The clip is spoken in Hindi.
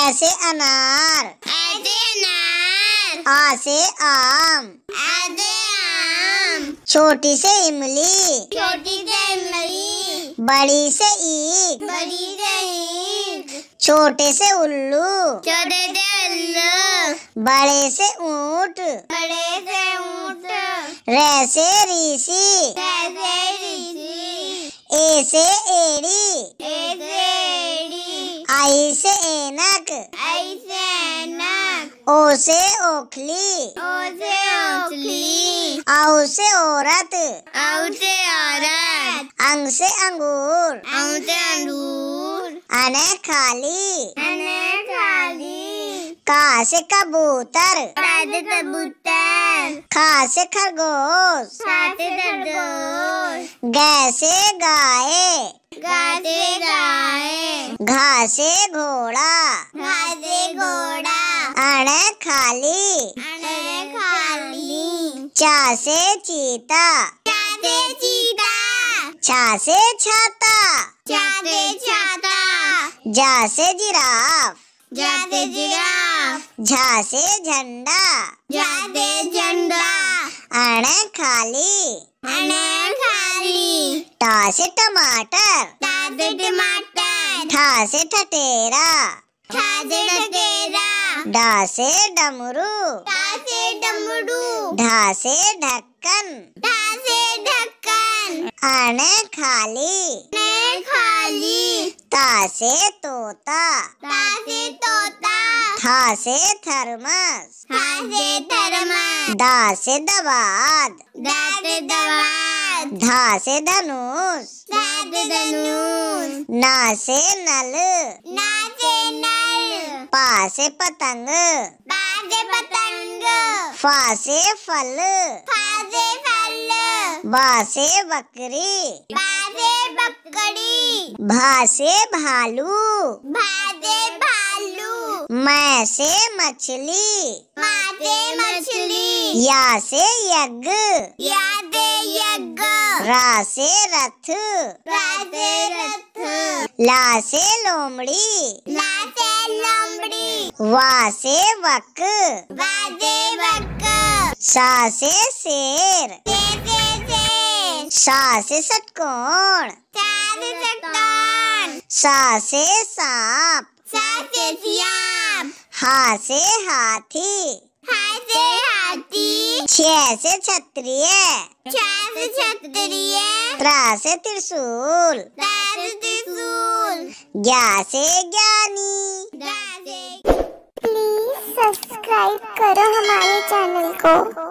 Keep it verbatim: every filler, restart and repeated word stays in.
अ से अनार, आ से आम, छोटी से इमली, छोटी से इमली, बड़ी से ईख, बड़ी से ईख, छोटे से उल्लू, छोटे से उल्लू, बड़े से ऊंट, बड़े से ऊंट, रे से ऋषि, रे से ऋषि, ए से एड़ी, ए से एड़ी, आई से ऐनक, आई से ऐनक, ओ से ओखली, ओ से ओखली, औ से औरत, औ से औरत, अंग से अंगूर, अंग से अंगूर, अने खाली, अने खाली, का से कबूतर, का से कबूतर, खा से खरगोश, खा से खरगोश, ग से गाय, गा से गाय, घा से घोड़ा, घा से घोड़ा, अने खाली, अने खाली, चा से चीता, चा से चीता, छा से छाता, छा से छाता, जा से जिराफ, जा से जिराफ, झा से झंडा, झा से झंडा, अण खाली, अण खाली, टा से टमाटर, टा से टमाटर, ठा से ठठेरा, ठा से ठठेरा, डा से डमरू, डा से डमरू, ढा से ढक्कन, ढा से ढक्कन, अने खाली, अने खाली, ता से तोता, ता से तोता, था से थर्मस, था से थर्मस, दा से दवात, दा से दवात, धा से धनुष, धा से धनुष, ना से नल, ना से नल, पा से पतंग, पा से पतंग, फा से फल, फा से फल, बा से बकरी, बा से बकरी, भा से भालू, भा से भालू, मैं से मछली, माँ से मछली, या से यज्ञ, या से यज्ञ, रा से रथ, रा से रथ, ला से लोमड़ी, ला से लोमड़ी, वा से वक, वा से वक, सा से शेर, से से शेर, सा से षटकोण, सा से षटकोण, सा से सांप, सा से सांप, हा से हाथी, हा से हाथी, छह से क्षत्रिय, छह से क्षत्रिय, त्रा से त्रिशूल, त्रा से त्रिशूल, ज्ञा से ज्ञानी। प्लीज सब्सक्राइब करो हमारे चैनल को।